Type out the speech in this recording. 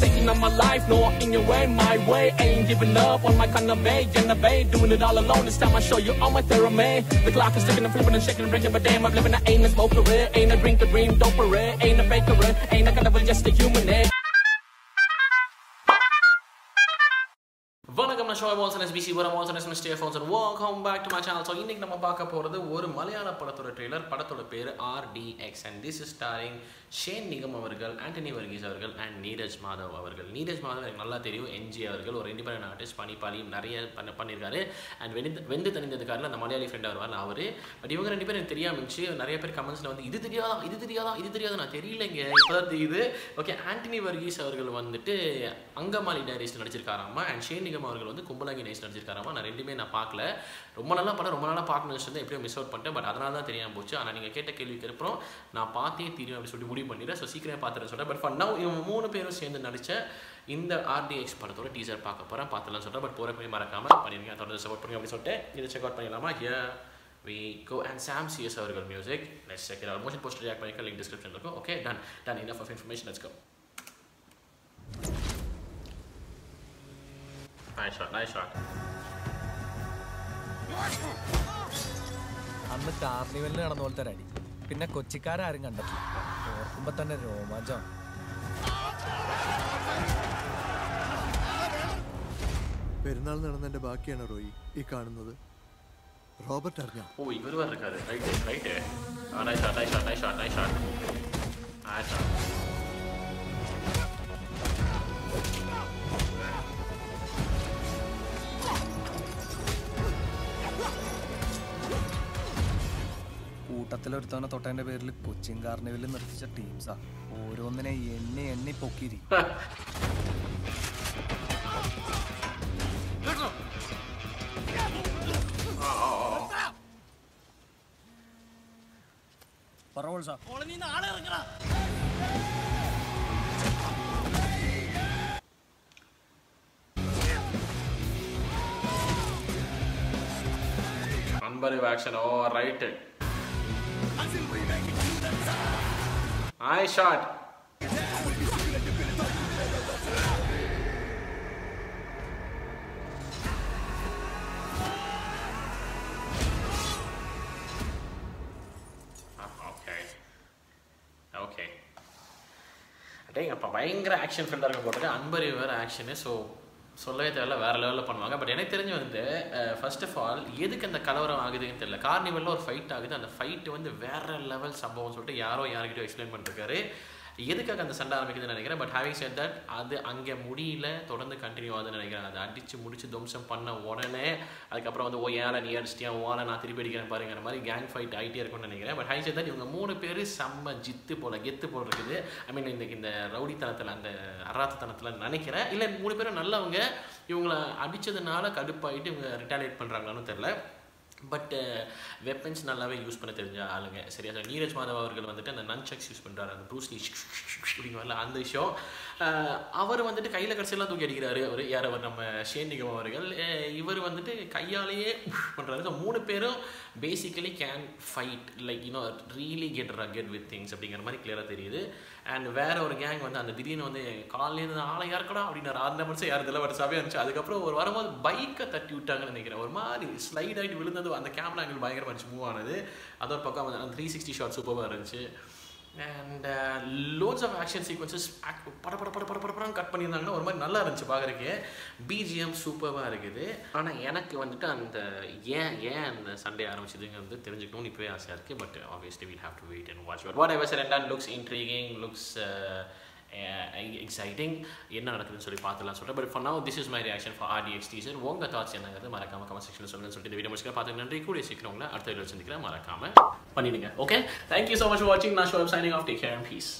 taking on my life, no walking your way, my way. Ain't giving up on my condomay, getting a bay, doing it all alone. This time I show you all my theremin. The clock is ticking, I'm flipping and shaking and breaking, but damn, I'm living. I ain't a smoker, ain't a drinker, dream, don't parade, ain't a baker, ain't a carnival, just a human, eh? Welcome back to my channel. So, today we are going to talk about a Malayalam trailer, RDX, and this is starring Shane Nigam, Antony Varghese, and Neeraj Madhav. Neeraj Madhav is an independent artist, and when they are in the car, Malayali friend. But you are independent, and comments on this. Okay, Antony Varghese is Angamali Diaries, and Shane Nigam is Kumbalagi Diaries. But for now, in the RDX teaser, but check out here. We go, and Sam CS music. Let's check it out. Motion poster react link in description. Okay, done. Done. Enough of information. Let's go. Nice shot, nice shot. I'm a carnival and an altar ready. Pinna Cochicara are in under Kumbatana Roma John. Pernal and the Baki and Roy, Economy. Robert Arga. Oh, you were right there, right there. Nice shot, nice shot, nice shot, nice shot. Nice shot. Tatler Tana Totana Berli Puching Garneville and the teams are Orone and Nipokiri. Parols are only in the other. Unbelievable action, all right. I shot. Okay. Dang, appa bhayangra action filled ah irukku unbelievable action so சொல்லவே தெரியல வேற லெவல்ல பண்ணுவாங்க but எனக்கு தெரிஞ்சு வந்து first of all எதுக்கு அந்த கலவரம் ஆகுதுன்னு தெரியல கார்னிவல்ல ஒரு ஃபைட் ஆகுது அந்த ஃபைட் வந்து வேற லெவல் சம்பவம் சொல்லிட்டு யாரோ யார்கிட்ட எக்ஸ்பிளைன் பண்ணிருக்காரு எதுக்காக அந்த சண்டை ஆரம்பிக்குதுன்னு நினைக்கிறேன் பட் ஹேவிங் செட் தட் அது அங்கே முடியல தொடர்ந்து கண்டினியூ ஆகுதுன்னு நினைக்கிறேன் அதை அடிச்சு முடிச்சு தும்சம் பண்ண உடனே அதுக்கப்புறம் வந்து ஓ ஏல நீ அடிச்சிட்டியா ஓல நான் திருப்பி அடிக்கிறேன் பாருங்கிற மாதிரி கேங் ஃபைட் ஆகிட்டே இருக்கும்னு நினைக்கிறேன் பட் ஹேவிங் செட் தட் இவங்க மூணு பேர் செம்ம ஜித்து போல கெத்து போல இருக்குது ஐ மீன் இந்த ரவுடித்தனத்தில் அந்த அராத்தத்தனத்தில் நினைக்கிறேன் இல்லை மூணு பேரும் நல்லவங்க இவங்களை அடித்ததுனால கடுப்பாகிட்டு இவங்க ரிட்டாலியேட் பண்ணுறாங்களான்னு தெரில பட் வெப்பன்ஸ் நல்லாவே யூஸ் பண்ண தெரிஞ்ச ஆளுங்க சரியா சார் நீரஜ் மாதவ் அவர்கள் வந்துட்டு அந்த நன்சக்ஸ் யூஸ் பண்ணுறாரு அந்த ப்ரூஸ்லி அப்படிங்கிற வரல அந்த விஷயம் அவர் வந்துட்டு கையில் கடைசியெல்லாம் தூக்கி அடிக்கிறாரு அவர் யார் அவர் நம்ம ஷேன் நிகம் அவர்கள் இவர் வந்துட்டு கையாலேயே பண்ணுறாரு ஸோ மூணு பேரும் basically can fight like you know really get racket with things அப்படிங்கிற மாதிரி கிளியராக தெரியுது அண்ட் வேறு ஒரு கேங் வந்து அந்த திடீர்னு வந்து காலையிலேருந்து ஆளை யாருக்கடா அப்படின்னு ஆறு நிமிஷம் யார் இதெல்லாம் வர சாவே இருந்துச்சு அதுக்கப்புறம் ஒரு வரும்போது பைக்கை தட்டி விட்டாங்கன்னு நினைக்கிறேன் ஒரு மாதிரி ஸ்லைட் ஆகிட்டு விழுந்தது அந்த கேமரா ஆங்கிள் பயங்கரமாக இருந்துச்சு மூவ் ஆனது அதோட பக்கம் வந்து அந்த 360 ஷாட் சூப்பராக இருந்துச்சு and lots of action sequences பட பட பட பட படப்படம் கட் பண்ணியிருந்தாங்கன்னா ஒரு மாதிரி நல்லா இருந்துச்சு பார்க்குறக்கே பிஜிஎம் சூப்பராக இருக்குது ஆனால் எனக்கு வந்துட்டு அந்த ஏன் அந்த சண்டே ஆரம்பிச்சதுங்க வந்து தெரிஞ்சுக்கணும்னு இப்போவே ஆசையாக இருக்குது but obviously we'll have to wait and watch whatever sir and looks intriguing looks exciting என்ன நடக்குதுன்னு சொல்லி பார்த்துலாம் சொல்கிறேன் but for now this is my reaction for RDX teaser உங்கள் தாட்ஸ் என்னங்கிறது மறக்காம கமெண்ட் செக்ஷனில் சொல்லுங்கன்னு சொல்லிட்டு இந்த வீடியோ முடிச்சுக்கலாம் பார்த்து நன்றி கூட சீக்கிரவங்கள அடுத்த வீடியோ சந்திக்கிறேன் மறக்காம பண்ணிடுங்க okay thank you so much for வாட்சிங் நான் ஷோப் signing off take care and piece